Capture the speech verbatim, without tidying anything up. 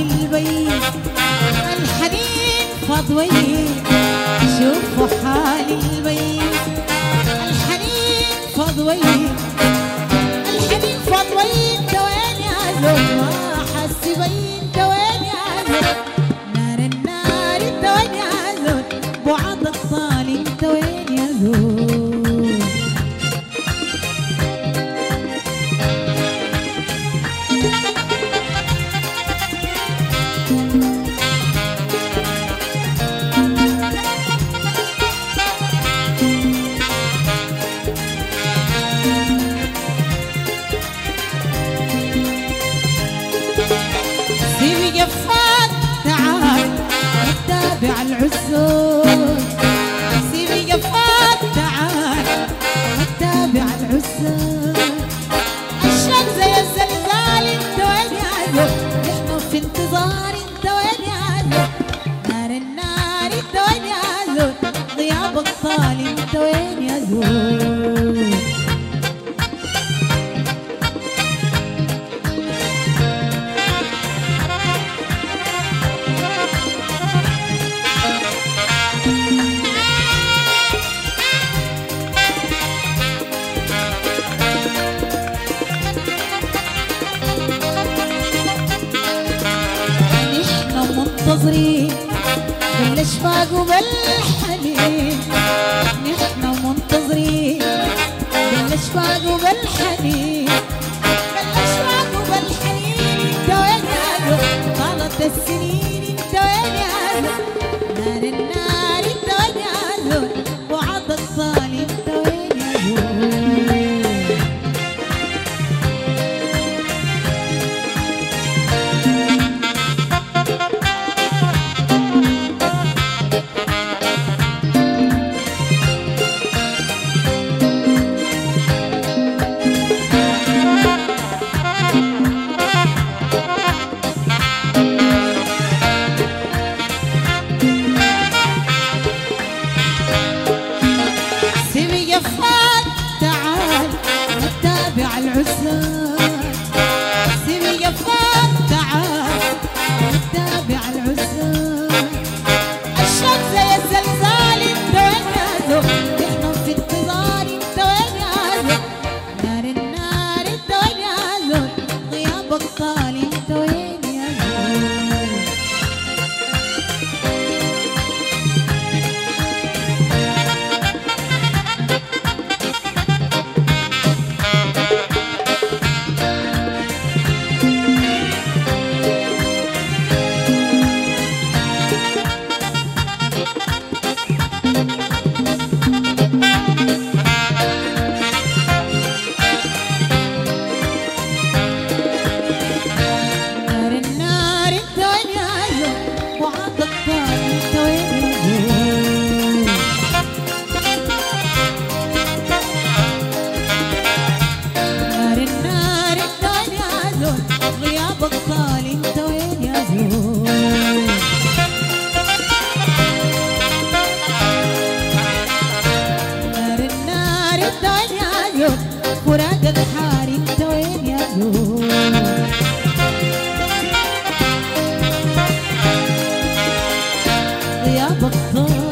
البيت الحنين فضوي شوفوا حال البيت الحنين فضوي الحنين فضوي انت وين يا زلمة ما حس بين انت وين يا زلمة نار النار انت وين يا زلمة بعضك طالي انت وين يا زلمة يا بطل